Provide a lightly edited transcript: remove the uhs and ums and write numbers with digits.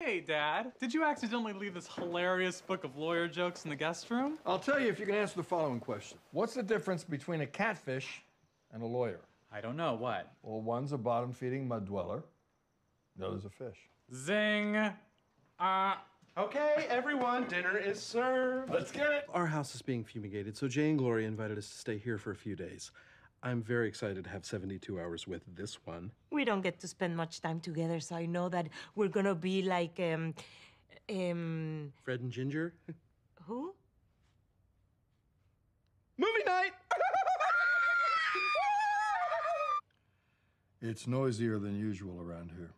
Hey, Dad. Did you accidentally leave this hilarious book of lawyer jokes in the guest room? I'll tell you if you can answer the following question. What's the difference between a catfish and a lawyer? I don't know. What? Well, one's a bottom-feeding mud-dweller. The other's a fish. Zing. Okay, everyone, dinner is served. Let's get it. Our house is being fumigated, so Jay and Gloria invited us to stay here for a few days. I'm very excited to have 72 hours with this one. We don't get to spend much time together, so I know that we're gonna be like, Fred and Ginger? Who? Movie night! It's noisier than usual around here.